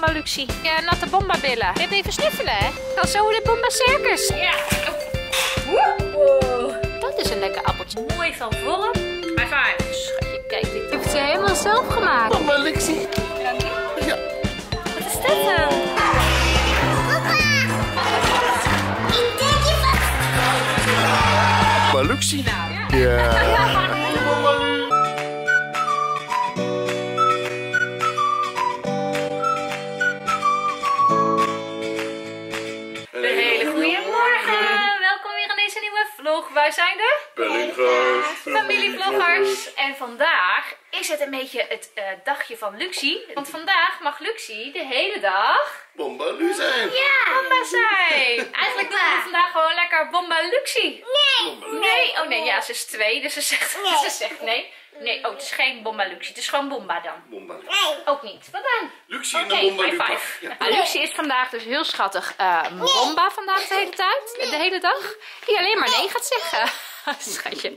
Bumba Luxy. Je natte Bumba billen. Je hebt even snuffelen, hè? Dan zo de Bumba circus. Ja. Wow. Dat is een lekker appeltje. Mooi van vorm. High five. Schatje, kijk dit. Je hebt ze helemaal zelf gemaakt. Bumba Luxy. Ja. Wat is dit dan? Luxy. Ja. Yeah. Een hele goede morgen. Welkom weer in deze nieuwe vlog. Wij zijn de Bellingers, Familie Vloggers. En vandaag is het een beetje het dagje van Luxy. Want vandaag mag Luxy de hele dag Bumba Lu zijn. Ja, Bumba zijn. Eigenlijk doen we vandaag gewoon lekker Bumba Luxy. Nee, oh nee, ja, ze is 2, dus ze zegt nee. Nee, oh, het is geen Bumba Luxy, het is gewoon Bumba dan. Bumba. Nee. Ook niet. Wat dan? Luxy en de Bumba Luca. Ja. Luxy is vandaag dus heel schattig Bumba vandaag de hele tijd, de hele dag. Die alleen maar nee gaat zeggen. Schatje.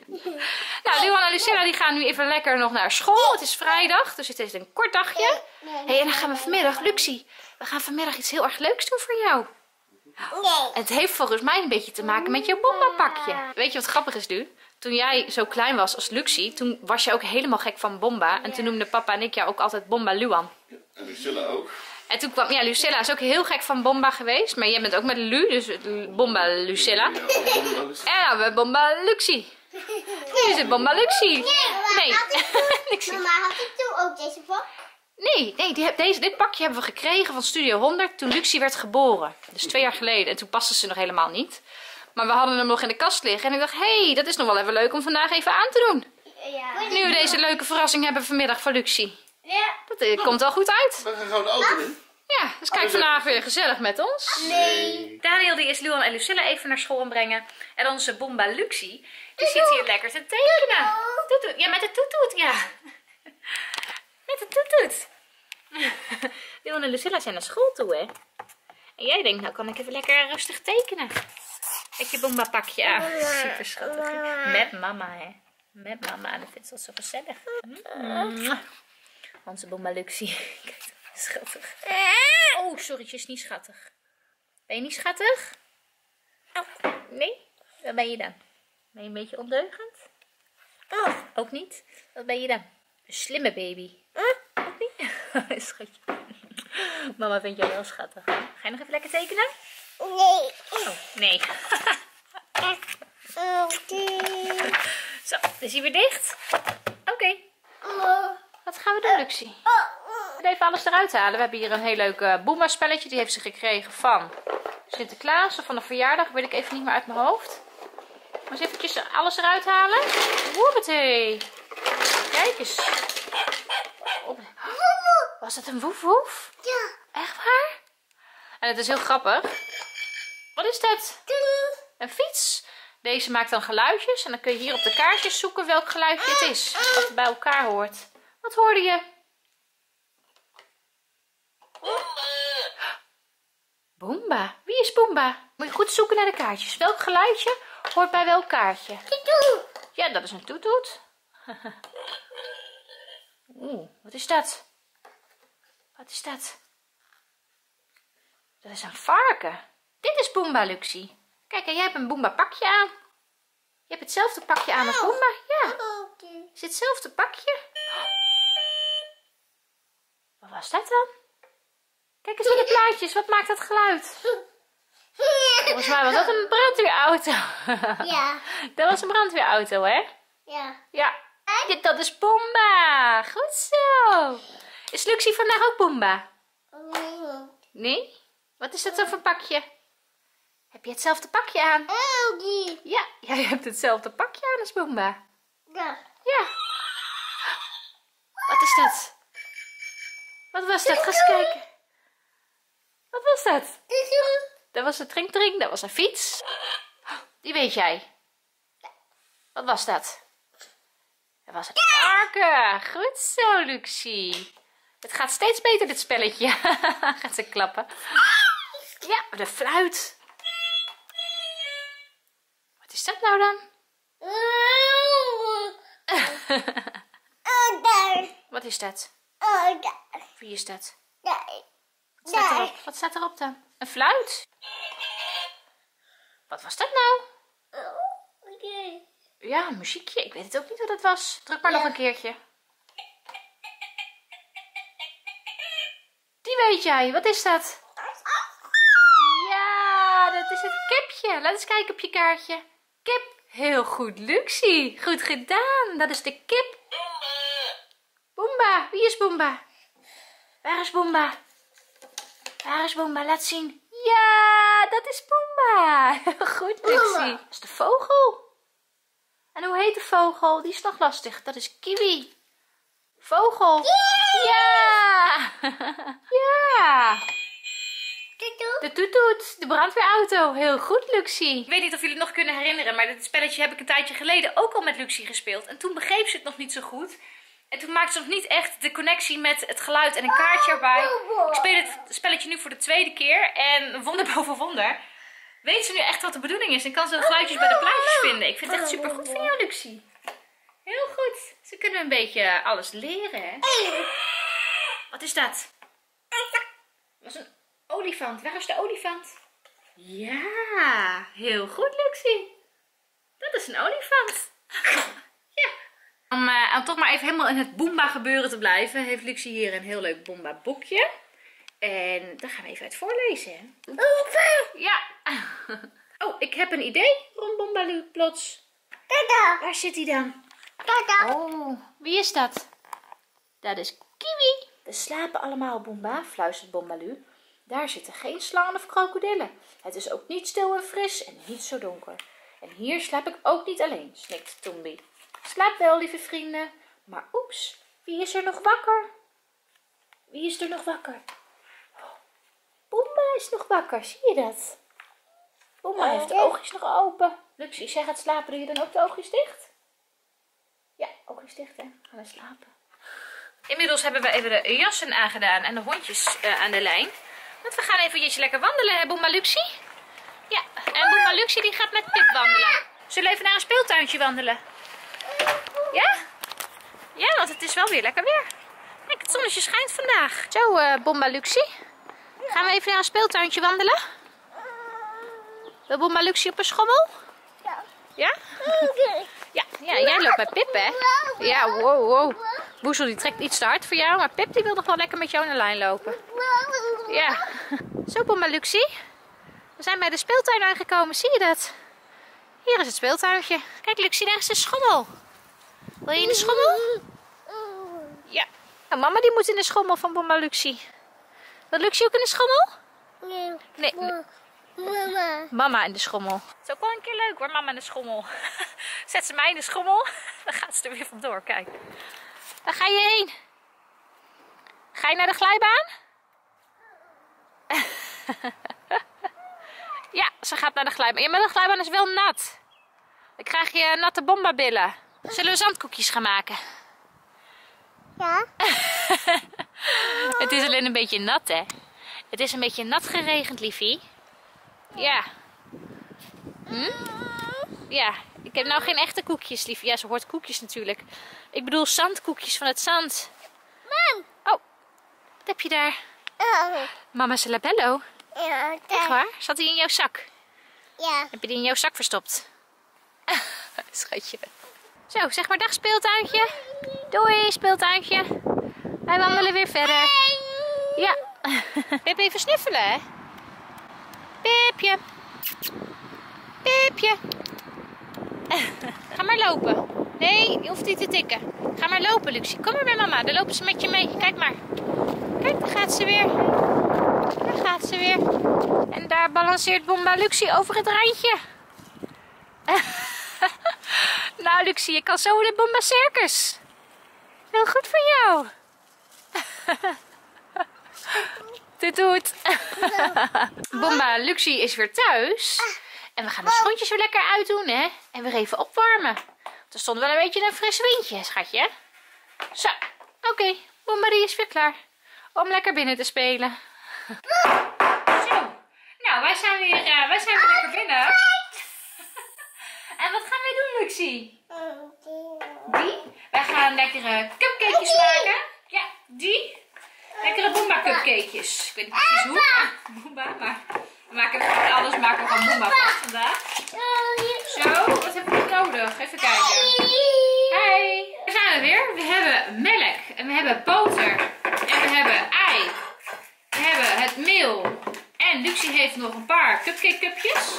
Nou, Luan en Lucilla die gaan nu even lekker nog naar school. Het is vrijdag, dus het is een kort dagje. Hé, en dan gaan we vanmiddag, Luxy, we gaan vanmiddag iets heel erg leuks doen voor jou. Nee. Het heeft volgens mij een beetje te maken met je Bumba-pakje. Weet je wat grappig is nu? Toen jij zo klein was als Luxy, toen was je ook helemaal gek van Bumba. En toen noemden papa en ik jou ook altijd Bumba Luan. Ja, en Lucilla ook. En toen kwam, ja, Lucilla is ook heel gek van Bumba geweest. Maar jij bent ook met Lu, dus Bumba Lucilla. Ja, en dan we Bumba Luxy. Nu is het Bumba Luxy. Nee. Mama, had ik toen ook deze pak? Nee, dit pakje hebben we gekregen van Studio 100 toen Luxy werd geboren. Dus 2 jaar geleden. En toen paste ze nog helemaal niet. Maar we hadden hem nog in de kast liggen. En ik dacht, hé, dat is nog wel even leuk om vandaag even aan te doen. Ja. Nu we deze leuke verrassing hebben vanmiddag voor Luxy. Ja. Dat komt wel goed uit. We gaan gewoon de auto in. Ja, dus kijk vandaag weer gezellig met ons. Nee. Daniel die is Luan en Lucilla even naar school brengen. En onze Bumba Luxy, die zit hier lekker te tekenen. Toetoet. Ja, met de toetoet, ja. Met de toetoet. Luan en Lucilla zijn naar school toe, hè. En jij denkt, nou kan ik even lekker rustig tekenen. Kijk je Bumba pakje aan. Super schattig. Met mama, hè. Met mama. Dat vindt ze zo gezellig. Onze Bumba Luxy. Kijk, dat is schattig. Oh, sorry, je is niet schattig. Ben je niet schattig? Oh. Nee? Wat ben je dan? Ben je een beetje ondeugend? Oh. Ook niet? Wat ben je dan? Een slimme baby. Ook niet? Schatje. Mama vindt jou wel schattig. Ga je nog even lekker tekenen? Nee. Oh, nee. Zo, is hij weer dicht? Oké. Wat gaan we doen, Luxy? We gaan even alles eruit halen. We hebben hier een heel leuk Bumba spelletje. Die heeft ze gekregen van Sinterklaas of van een verjaardag. Weet ik even niet meer uit mijn hoofd. Maar eens eventjes alles eruit halen. Woemetee. Kijk eens. Was dat een woef woef? Ja. Echt waar? En het is heel grappig. Wat is dat? Een fiets. Deze maakt dan geluidjes. En dan kun je hier op de kaartjes zoeken welk geluidje het is. Wat bij elkaar hoort. Wat hoorde je? Bumba. Wie is Bumba? Moet je goed zoeken naar de kaartjes. Welk geluidje hoort bij welk kaartje? Toetoet. Ja, dat is een toetoet. Oeh, wat is dat? Wat is dat? Dat is een varken. Dit is Bumba Luxy. Kijk, en jij hebt een Bumba pakje aan. Je hebt hetzelfde pakje aan als Bumba. Ja. Het is hetzelfde pakje. Wat was dat dan? Kijk eens naar de plaatjes. Wat maakt dat geluid? Volgens mij was dat een brandweerauto. Ja. Dat was een brandweerauto, hè? Ja. Ja. Dat is Bumba. Goed zo. Is Luxy vandaag ook Bumba? Nee? Wat is dat dan voor pakje? Heb je hetzelfde pakje aan? Elgi. Ja, jij hebt hetzelfde pakje aan als Bumba. Ja. Ja. Wat is dat? Wat was dat? Ga eens kijken. Wat was dat? Dat was een trink-trink, dat was een fiets. Die weet jij. Wat was dat? Dat was een varken. Goed zo, Luxy. Het gaat steeds beter, dit spelletje. Gaat ze klappen. Ja, de fluit. Wat is dat nou dan? Wat is dat? Wie is dat? Wat staat erop dan? Een fluit? Wat was dat nou? Oh, okay. Ja, een muziekje. Ik weet het ook niet wat dat was. Druk maar nog een keertje. Die weet jij. Wat is dat? Ja, dat is het kipje. Laat eens kijken op je kaartje. Kip. Heel goed, Luxy. Goed gedaan. Dat is de kip. Bumba. Wie is Bumba? Waar is Bumba? Waar is Bumba? Laat zien. Ja, dat is Bumba. Goed, Luxy. Dat is de vogel. En hoe heet de vogel? Die is nog lastig. Dat is kiwi. Vogel. Ja. Ja. De toetoet, de brandweerauto. Heel goed, Luxy. Ik weet niet of jullie het nog kunnen herinneren, maar dit spelletje heb ik een tijdje geleden ook al met Luxy gespeeld. En toen begreep ze het nog niet zo goed. En toen maakte ze nog niet echt de connectie met het geluid en een kaartje erbij. Ik speel het spelletje nu voor de tweede keer. En wonder boven wonder, weet ze nu echt wat de bedoeling is. En kan ze de geluidjes bij de plaatjes vinden. Ik vind het echt super goed van jou, Luxy. Heel goed. Ze kunnen een beetje alles leren, hè? Wat is dat? Dat was een... olifant. Waar is de olifant? Ja, heel goed, Luxy. Dat is een olifant. Ja. Om toch maar even helemaal in het Bumba gebeuren te blijven, heeft Luxy hier een heel leuk Bumba boekje. En daar gaan we even uit voorlezen. Ja. Oh, ik heb een idee rond Bumba plots. Tada. Waar zit hij dan? Tada. Oh, wie is dat? Dat is kiwi. We slapen allemaal, Bumba, fluistert Bumba. Daar zitten geen slangen of krokodillen. Het is ook niet stil en fris en niet zo donker. En hier slaap ik ook niet alleen, snikt Tombi. Slaap wel, lieve vrienden. Maar oeps, wie is er nog wakker? Wie is er nog wakker? Bumba is nog wakker, zie je dat? Bumba heeft de oogjes nog open. Luxy, zij gaat slapen. Doe je dan ook de oogjes dicht? Ja, oogjes dicht, hè? Gaan we slapen. Inmiddels hebben we even de jassen aangedaan en de hondjes aan de lijn. Want we gaan eventjes lekker wandelen, hè, Bumba Luxy? Ja, en Bumba Luxy die gaat met Pip wandelen. Zullen we even naar een speeltuintje wandelen? Ja? Ja, want het is wel weer lekker weer. Kijk, het zonnetje schijnt vandaag. Zo, Bumba Luxy. Gaan we even naar een speeltuintje wandelen? Wil Bumba Luxy op een schommel? Ja. Ja? Ja, ja, jij loopt bij Pip, hè? Ja, wow, wow. Woezel die trekt iets te hard voor jou, maar Pip die wil nog wel lekker met jou in de lijn lopen. Ja. Zo, Bumba Luxy. We zijn bij de speeltuin aangekomen, zie je dat? Hier is het speeltuintje. Kijk, Luxy, daar is de schommel. Wil je in de schommel? Ja. Nou, mama die moet in de schommel van Bumba Luxy. Wil Luxy ook in de schommel? Nee. Nee. Mama. Mama in de schommel. Het is ook wel een keer leuk hoor, mama in de schommel. Zet ze mij in de schommel, dan gaat ze er weer vandoor, kijk. Waar ga je heen? Ga je naar de glijbaan? Ja, ze gaat naar de glijbaan. Ja, maar de glijbaan is wel nat. Dan krijg je natte Bumba-billen. Zullen we zandkoekjes gaan maken? Ja. Het is alleen een beetje nat, hè? Het is een beetje nat geregend, liefie. Ja. Ja, ik heb nou geen echte koekjes, liefie. Ja, ze hoort koekjes natuurlijk. Ik bedoel zandkoekjes van het zand. Mam. Oh, wat heb je daar? Mama's labello. Ja, echt waar? Zat die in jouw zak? Ja. Heb je die in jouw zak verstopt? Schatje. Zo, zeg maar dag speeltuintje. Doei speeltuintje. Wij wandelen weer verder. Ja. Pip even snuffelen, hè? Pipje. Pipje. Ga maar lopen. Nee, je hoeft niet te tikken. Ga maar lopen, Luxy. Kom maar bij mama. Dan lopen ze met je mee. Kijk maar. Kijk, daar gaat ze weer. Daar gaat ze weer. En daar balanceert Bumba Luxy over het randje. Nou, Luxy, je kan zo in het Bumba Circus. Heel goed voor jou. Dit doet. Bumba Luxy is weer thuis. En we gaan de schoentjes weer lekker uitdoen, hè? En weer even opwarmen. Want er stond wel een beetje een fris windje, schatje. Zo, oké. Bumba die is weer klaar om lekker binnen te spelen. Zo, nou, wij zijn weer lekker binnen. En wat gaan wij doen, Luxy? Die? Wij gaan lekkere cupcakejes maken. Ja, die. Lekkere Bumba cupcakejes. Dus ik weet niet precies hoe. Bumba, maar we maken even alles, maken we van Bumba vast vandaag. Zo, wat hebben we nodig? Even kijken. Hi, daar zijn we weer. We hebben melk en we hebben boter en we hebben ei. We hebben het meel en Luxy heeft nog een paar cupcake cupjes.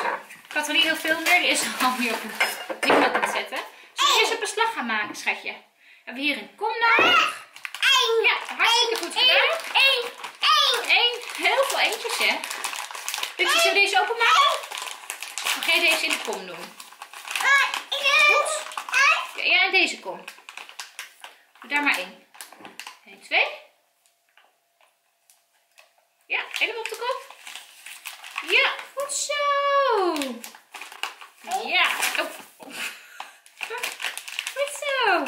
Ik had er niet heel veel meer, die is er alweer op het zetten. Zullen we eens een beslag gaan maken, schatje? We hebben hier een kom nodig. Ja, hartstikke goed gedaan. Heel veel eentjes, hè. Luxy, zullen we deze openmaken? Dan ga je deze in de kom doen. Goed. Ja, en deze kom. Doe daar maar in. 1, 2. Ja, helemaal op de kop. Ja, goed zo. Ja. Oh. Goed zo.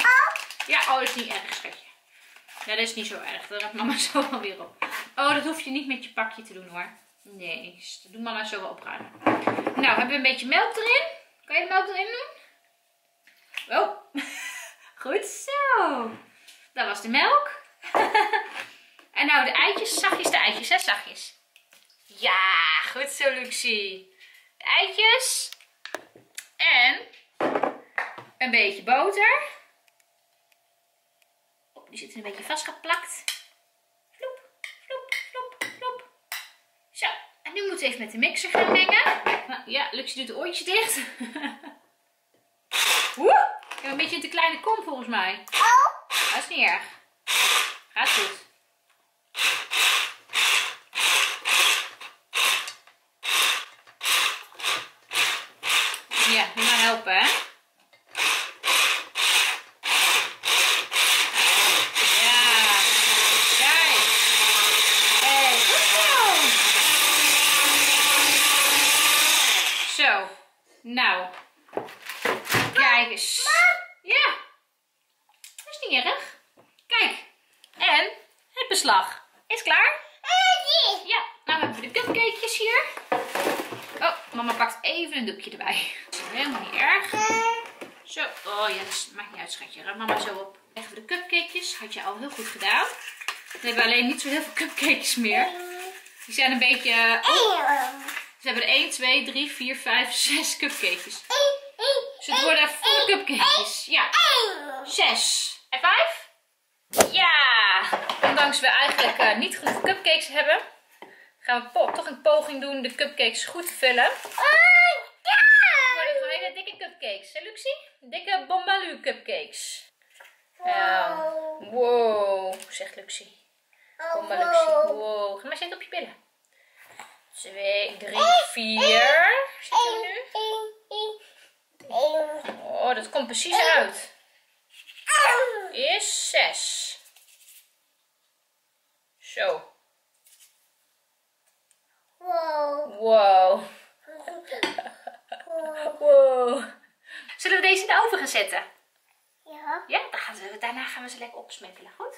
Ja, oh, dat is niet erg, schatje. Ja, dat is niet zo erg. Dat raakt mama zo wel weer op. Oh, dat hoef je niet met je pakje te doen, hoor. Nee, dat doet mama zo wel opruimen. Nou, hebben we een beetje melk erin. Kan je de melk erin doen? Oh, goed zo. Dat was de melk. En nou de eitjes, zachtjes de eitjes, hè, zachtjes. Ja, goed zo, Luxy. De eitjes. En een beetje boter. Oh, die zit een beetje vastgeplakt. Vloep, vloep, vloep, vloep. Zo, en nu moeten we even met de mixer gaan mengen. Nou, ja, Luxy doet de oortjes dicht. Woe! Ik heb een beetje een te kleine kom volgens mij. Dat is niet erg. Gaat goed. Ja, moet maar helpen, hè? Is klaar? Ja, nou hebben we de cupcakejes hier. Oh, mama pakt even een doekje erbij. Helemaal niet erg. Zo, oh ja, dat maakt niet uit, schatje. Ruim mama zo op. Even de cupcakejes, had je al heel goed gedaan. We hebben alleen niet zo heel veel cupcakejes meer. Die zijn een beetje... Dus we hebben er 1, 2, 3, 4, 5, 6 cupcakejes. Dus het worden volle cupcakejes. Ja, 6 en 5. Ja, ondanks we eigenlijk niet genoeg cupcakes hebben, gaan we toch een poging doen de cupcakes goed te vullen. Oh ja! Dan worden gewoon hele dikke cupcakes, hè Luxy? Dikke Bombaloo cupcakes. Wow, wow zegt Luxy. Bomba Luxy, wow. Ga maar zitten op je billen. 2, 3, 4. Zit je nu? Oh, dat komt precies uit. Is 6. Zo. Wow. Wow. Wow. Zullen we deze in de oven gaan zetten? Ja. Ja, dan gaan we, daarna gaan we ze lekker opsmekkelen, goed?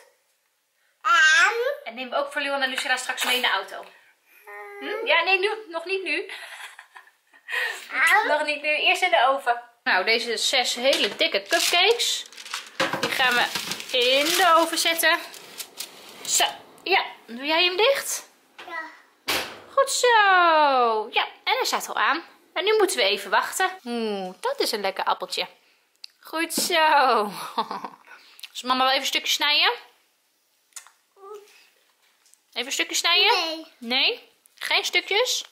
En nemen we ook voor Luan en Lucilla straks mee in de auto. Ja, nee, nu, nog niet nu. Nog niet nu, eerst in de oven. Nou, deze 6 hele dikke cupcakes. Gaan we in de oven zetten. Zo. Ja. Doe jij hem dicht? Ja. Goed zo. Ja. En hij staat al aan. En nu moeten we even wachten. Dat is een lekker appeltje. Goed zo. Zal mama wel even een stukje snijden? Even een stukje snijden? Nee. Nee? Geen stukjes?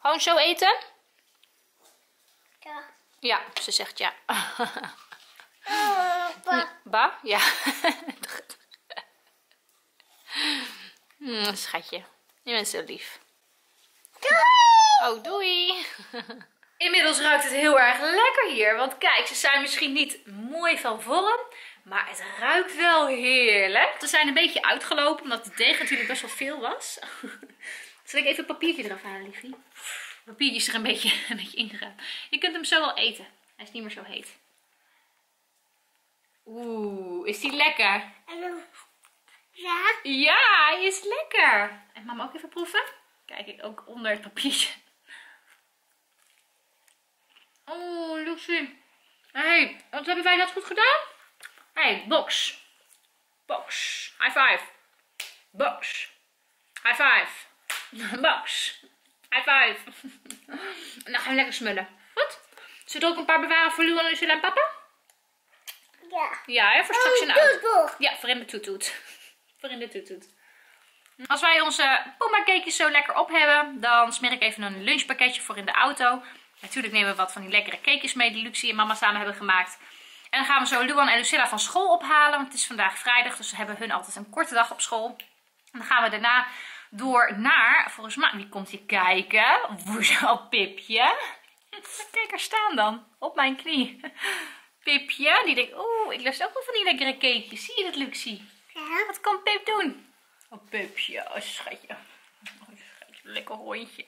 Gewoon zo eten? Ja. Ja, ze zegt ja. Ba? Ja. Schatje, je bent zo lief. Doei! Oh, doei! Inmiddels ruikt het heel erg lekker hier. Want kijk, ze zijn misschien niet mooi van vorm. Maar het ruikt wel heerlijk. Ze zijn een beetje uitgelopen, omdat de deeg natuurlijk best wel veel was. Zal ik even een papiertje eraf halen, liefie? Papiertje is er een beetje ingegaan. Je kunt hem zo wel eten. Hij is niet meer zo heet. Oeh, is die lekker? Ja. Ja, hij is lekker. En mama ook even proeven? Kijk ik ook onder het papiertje. Oeh, Luxy. Hé, wat hebben wij dat goed gedaan? Hé, box. Box. High five. Box. High five. Max. High five. En dan gaan we lekker smullen. Goed? Zullen we ook een paar bewaren voor Luan, Lucilla en papa? Ja. Ja, hè? Voor straks in de auto. Ja, voor in de toetoet. Voor in de toetoet. Als wij onze Pumba cakejes zo lekker op hebben, dan smeer ik even een lunchpakketje voor in de auto. Natuurlijk nemen we wat van die lekkere cakejes mee die Luxy en mama samen hebben gemaakt. En dan gaan we zo Luan en Lucilla van school ophalen, want het is vandaag vrijdag, dus we hebben hun altijd een korte dag op school. En dan gaan we daarna door naar, volgens mij, wie komt hier kijken? Woezel, Pipje. Kijk, er staan dan, op mijn knie. Pipje, die denkt, oeh, ik lust ook wel van die lekkere cakejes. Zie je dat, Luxy? Ja. Wat kan Pip doen? Oh, Pipje, oh schatje. Oh, schatje, lekker hondje.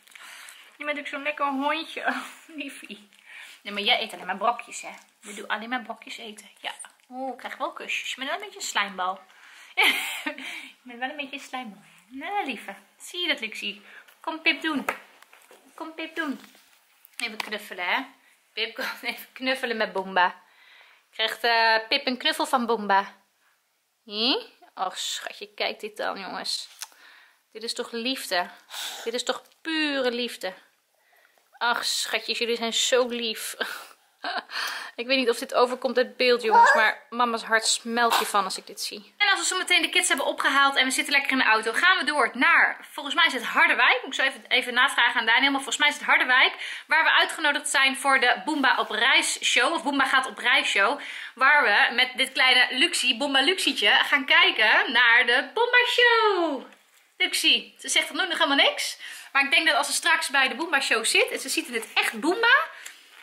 Je bent ook zo'n lekker hondje. Oh, liefie. Nee, maar jij eet alleen maar brokjes, hè? We doen alleen maar brokjes eten. Ja. Oh, ik krijg wel kusjes. Je bent wel een beetje een slijmbal. Je bent wel een beetje een slijmbal. Nou, lieve. Zie je dat, Luxy? Kom Pip doen. Kom Pip doen. Even knuffelen, hè? Pip komt even knuffelen met Bumba. Krijgt Pip een knuffel van Bumba. Hm? Och, schatje, kijk dit dan, jongens. Dit is toch liefde? Dit is toch pure liefde? Ach, schatjes, jullie zijn zo lief. Ik weet niet of dit overkomt uit beeld, jongens, maar mama's hart smelt hiervan als ik dit zie. En als we zo meteen de kids hebben opgehaald en we zitten lekker in de auto, gaan we door naar, volgens mij is het Harderwijk. Moet ik zo even navragen aan Daniel, maar volgens mij is het Harderwijk, waar we uitgenodigd zijn voor de Bumba op reis show, of Bumba gaat op reis show, waar we met dit kleine Luxy, Bumba Luxietje, gaan kijken naar de Bumba show. Luxy, ze zegt nog helemaal niks, maar ik denk dat als ze straks bij de Bumba show zit en ze ziet in het echt Bumba.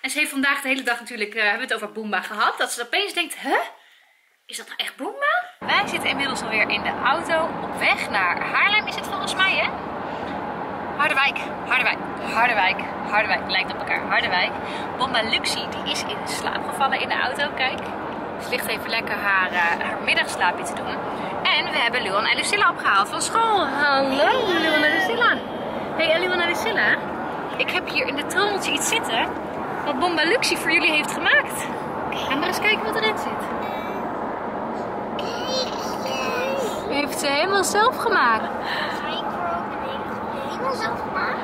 En ze heeft vandaag de hele dag natuurlijk, hebben we het over Bumba gehad. Dat ze opeens denkt, huh? Is dat nou echt Bumba? Wij zitten inmiddels alweer in de auto op weg naar Haarlem. Is het volgens mij, hè? Harderwijk. Lijkt op elkaar. Harderwijk. Bumba Luxy, die is in slaap gevallen in de auto. Kijk. Ze ligt even lekker haar middagslaapje te doen. En we hebben Luan en Lucilla opgehaald van school. Hallo, Luan en Lucilla. Hey, Luan en Lucilla. Ik heb hier in de trommeltje iets zitten wat Bumba Luxy voor jullie heeft gemaakt. Ga maar eens kijken wat erin zit. Heeft ze helemaal zelf gemaakt.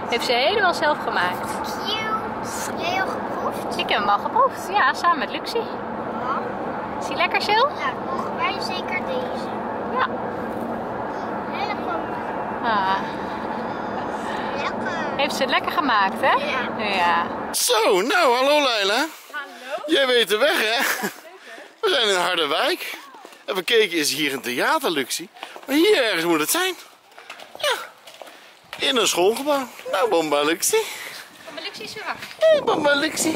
Heeft ze helemaal zelf gemaakt. Cute. Jij al geproefd? Ik heb hem al geproefd. Ja, samen met Luxy. Is die lekker, Sil? Ja, mogen wij zeker deze. Ja. Lekker. Ah. Lekker. Heeft ze het lekker gemaakt, hè? Ja. Ja. Zo, nou, hallo Leila. Hallo. Jij weet de weg, hè? Ja, leuk, hè? We zijn in Harderwijk. Even kijken, is hier een theater, Luxy? Maar hier ergens moet het zijn. Ja. In een schoolgebouw. Nou, Bumba Luxy. Bumba Luxy is weer wakker. Hé, Bumba Luxy.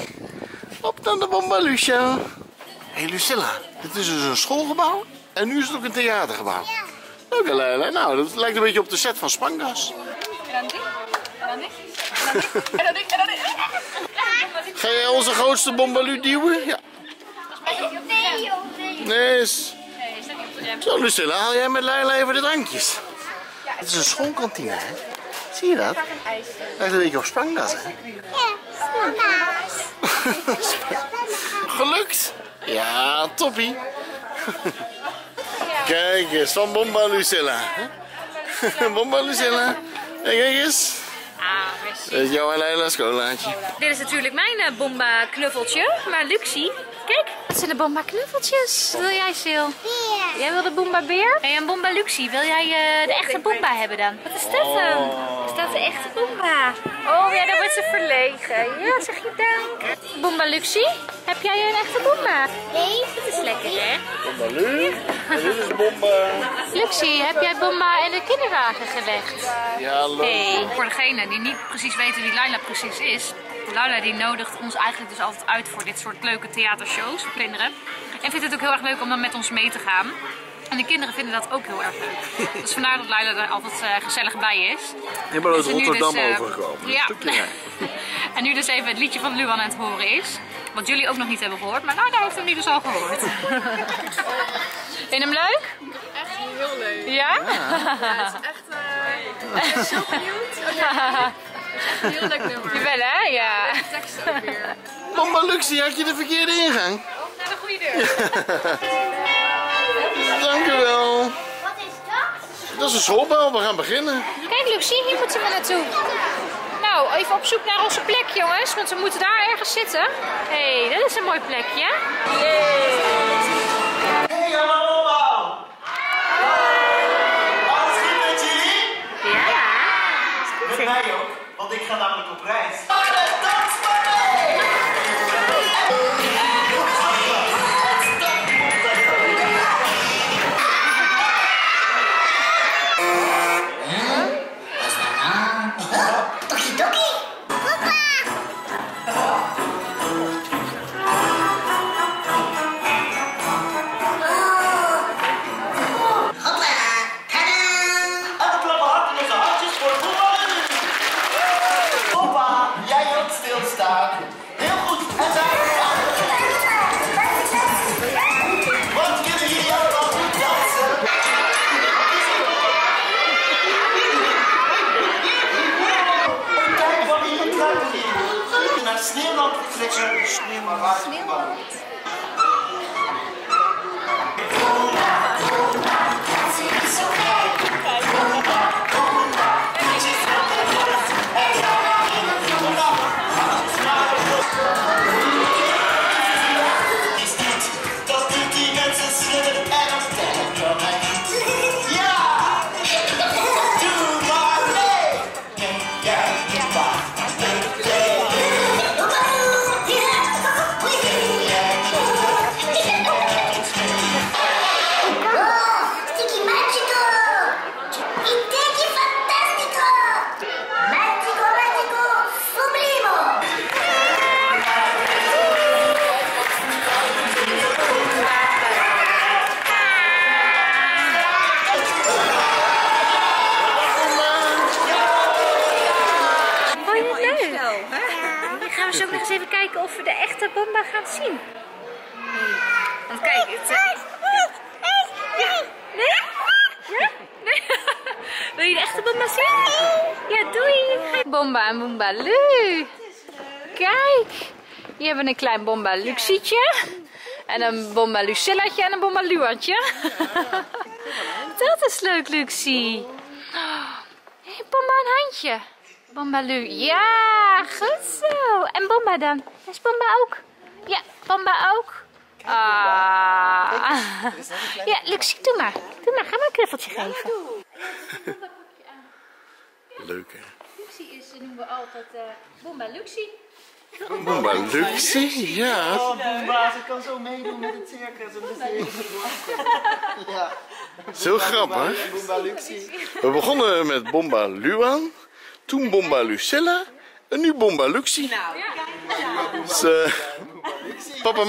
Op dan de Bumba Luxy. Hé, hey, Lucilla. Dit is dus een schoolgebouw. En nu is het ook een theatergebouw. Ja. Leuk, hè, Leila. Nou, dat lijkt een beetje op de set van Spangas. Ga jij onze grootste Bumba duwen? Ja. Nee, is dat niet op de rem? Zo, Lucilla, haal jij met Leila even de drankjes. Het is een schoolkantine, hè? Zie je dat? Lijkt een beetje op Spangas, hè? Ja, Spangas. Gelukt? Ja, toppie. Kijk eens, van Bumba Lucilla. Bumba Lucilla. Kijk eens. Dit is jouw en Leila's colaatje. Dit is natuurlijk mijn Bumba knuffeltje, maar Luxy, kijk, dat zijn de Bumba knuffeltjes. Wil jij, Sil? Beer. Jij wil de Bumba beer? En hey, Bumba Luxy, wil jij de echte Bumba hebben dan? Wat is dat dan? Is dat de echte Bumba? Oh ja, dan wordt ze verlegen. Ja, zeg je dank. Bumba Luxy, heb jij een echte Bumba? Nee. Dat is lekker, hè? Bumba Luxy, dit is Bumba. Luxy, heb jij Bumba in de kinderwagen gelegd? Ja, leuk. Hey. Voor degenen die niet precies weten wie Leila precies is. Leila die nodigt ons eigenlijk dus altijd uit voor dit soort leuke theatershows voor kinderen. En vindt het ook heel erg leuk om dan met ons mee te gaan. En de kinderen vinden dat ook heel erg leuk. Dus vandaar dat Leila er altijd gezellig bij is. Helemaal uit Rotterdam dus, overgekomen. Ja. En nu dus even het liedje van Luan aan het horen is. Wat jullie ook nog niet hebben gehoord. Maar Leila heeft hem nu dus al gehoord. Vind je hem leuk? Echt heel leuk. Ja? Ja, het is echt zo benieuwd. Okay. Een heel leuk nummer. Je wel, hè? Ja. Ja, de tekst ook weer. Bumba Luxy, had je de verkeerde ingang? Of naar de goede deur. Ja. Dank u wel. Wat is dat? Dat is de schoolbel, we gaan beginnen. Kijk Luxy, hier moeten we naartoe. Nou, even op zoek naar onze plek jongens, want we moeten daar ergens zitten. Hé, hey, dat is een mooi plekje. Hey allemaal! Alles goed met jullie? Ja. Met mij ook, want ik ga namelijk op reis. Of we de echte Bumba gaan zien. Nee. Want kijk, het... Ja. Nee? Ja? Nee? Wil je de echte Bumba zien? Ja, doei! Bumba en Bumba Lu. Kijk! Hier hebben we een klein Bumba Luxietje. En een Bumba Lucillaatje en een Bumba Luantje. Dat is leuk, Luxie. Hey, Bumba een handje. Bumba Lu. Ja, goed zo. En Bumba dan? Is Bumba ook? Ja, Bumba ook. Ah. Ja, Luxie, doe maar. Doe maar, ga maar een knuffeltje geven. Leuk hè? Luxie is, noemen we altijd Bumba Luxie. Bumba Luxie, ja. Oh, Bumba, ze kan zo meedoen met het circus. Ja. Zo grappig. Bumba Luxie. We begonnen met Bumba Luan. Toen Bumba Lucilla en nu Bumba Luxie. Nou, ja. Dus, papa en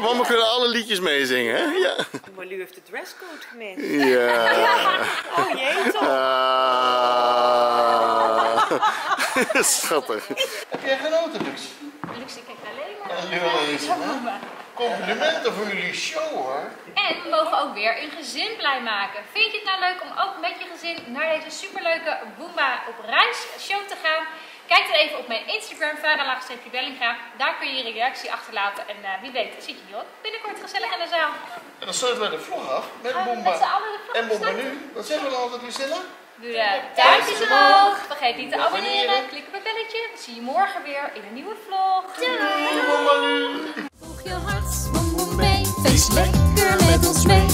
mama, kunnen alle liedjes meezingen, hè? Ja. Maar Lu heeft de dresscode gemist. Ja. Oh jee, toch? Schattig. Heb jij genoten, Luxie? Luxie kijkt alleen maar. Complimenten voor jullie show, hoor. En we mogen ook weer een gezin blij maken. Vind je het nou leuk om ook met je gezin naar deze superleuke Bumba op reis show te gaan? Kijk dan even op mijn Instagram, @Luxy Bellinga. Daar kun je je reactie achterlaten. En wie weet, zit je hier ook binnenkort gezellig in de zaal. En dan sluiten we de vlog af met Bumba. En Bumba nu. Wat zeggen we dan altijd, Lucilla? Doe de duimpjes omhoog. Vergeet niet te abonneren. Klik op het belletje. We zien je morgen weer in een nieuwe vlog. Doei! Bumba nu! Je hart, boem boem mee, feest lekker met ons mee.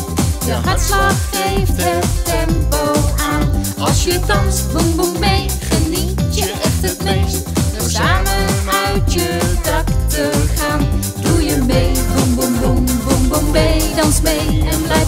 Je hartslag geeft het tempo aan. Als je danst, boem boem mee, geniet je echt het meest. Door samen uit je dak te gaan. Doe je mee, boem boem boem, boem boem mee, dans mee en blijf.